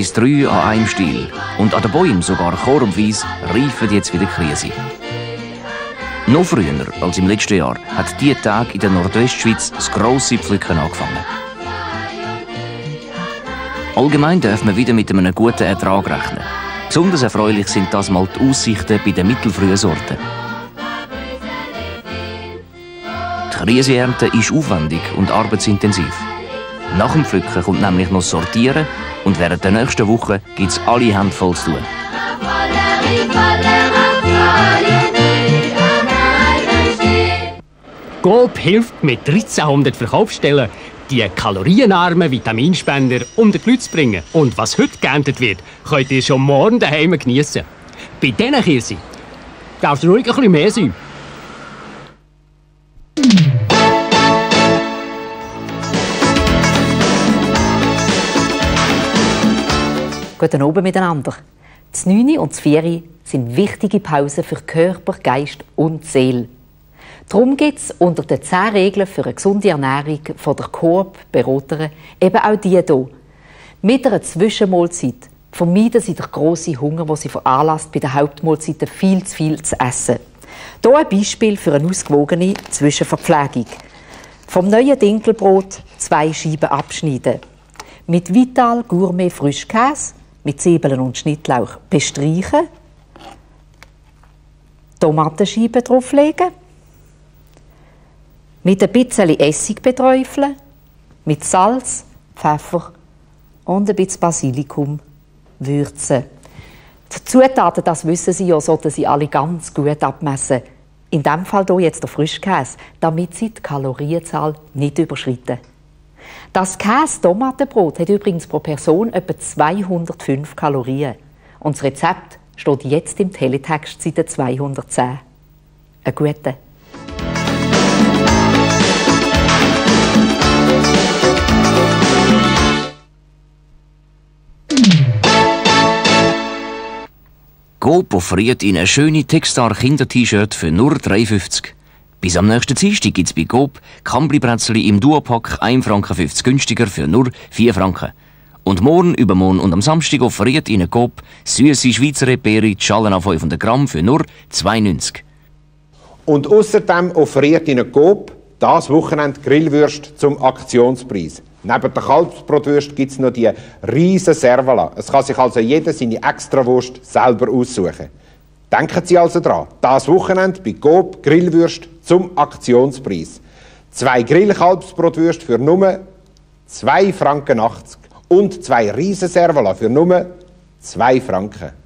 bis 3 an einem Stiel. Und an den Bäumen sogar korbweise reifen jetzt wieder Krise. Noch früher als im letzten Jahr hat diese Tage in der Nordwestschweiz das grosse Pflücken angefangen. Allgemein dürfen wir wieder mit einem guten Ertrag rechnen. Besonders erfreulich sind das mal die Aussichten bei den mittelfrühen Sorten. Die Krisenernte ist aufwendig und arbeitsintensiv. Nach dem Pflücken kommt nämlich noch Sortieren und während der nächsten Woche gibt es alle Hände voll zu tun. Coop hilft mit 1300 Verkaufsstellen, die kalorienarmen Vitaminspender unter die Leute zu bringen. Und was heute geerntet wird, könnt ihr schon morgen daheim geniessen. Bei diesen Kirschen darf es ruhig ein bisschen mehr sein. Guten Abend miteinander. Das 9 und das 4 sind wichtige Pausen für Körper, Geist und Seele. Darum gibt es unter den 10 Regeln für eine gesunde Ernährung von der Coop Beraterin eben auch die hier. Mit einer Zwischenmahlzeit vermeiden sie den grossen Hunger, den sie veranlasst, bei den Hauptmahlzeiten viel zu viel zu essen. Hier ein Beispiel für eine ausgewogene Zwischenverpflegung. Vom neuen Dinkelbrot 2 Scheiben abschneiden. Mit Vital Gourmet Frischkäse, mit Zwiebeln und Schnittlauch bestreichen. Tomatenscheiben drauflegen. Mit ein bisschen Essig beträufeln, mit Salz, Pfeffer und ein bisschen Basilikum würzen. Die Zutaten, das wissen Sie ja, sollten Sie alle ganz gut abmessen. In diesem Fall hier jetzt der Frischkäse, damit Sie die Kalorienzahl nicht überschreiten. Das Käse-Tomatenbrot hat übrigens pro Person etwa 205 Kalorien. Und das Rezept steht jetzt im Teletext Seite 210. Ein guter. Coop offeriert Ihnen schöne Textar-Kinder-T-Shirt für nur 3,50. Bis am nächsten Dienstag gibt es bei Coop Kambli-Bretzli im Duopack 1,50 Franken günstiger für nur 4 Franken. Und morgen, übermorgen und am Samstag offeriert Ihnen Coop süße Schweizer Erdbeere, Schalen an 500 Gramm für nur 2,90. Und außerdem offeriert Ihnen Coop das Wochenende Grillwürste zum Aktionspreis. Neben der Kalbsbrotwürste gibt es noch die riesen Servala. Es kann sich also jeder seine Extrawurst selber aussuchen. Denken Sie also dran, das Wochenende bei Coop Grillwürste zum Aktionspreis. 2 Grillkalbsbrotwürste für nur 2,80 Franken und 2 riesen Servala für nur 2 Franken.